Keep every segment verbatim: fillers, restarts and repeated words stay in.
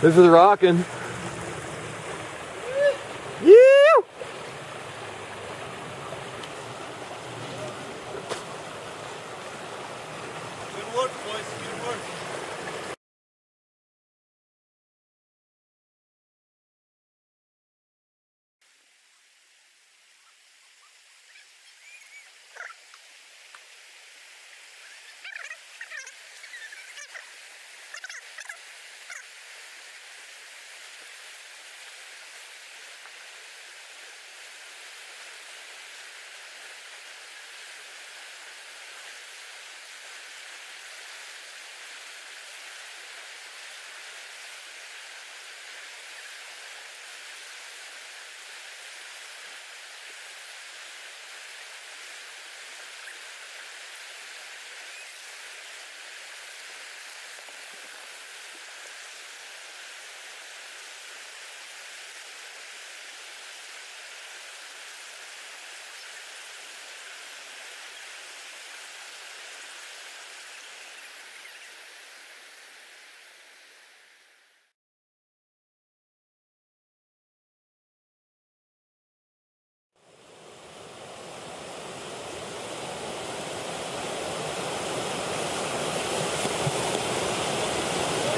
This is rocking. Yeah. Good work, boys. Good work.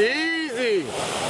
Easy!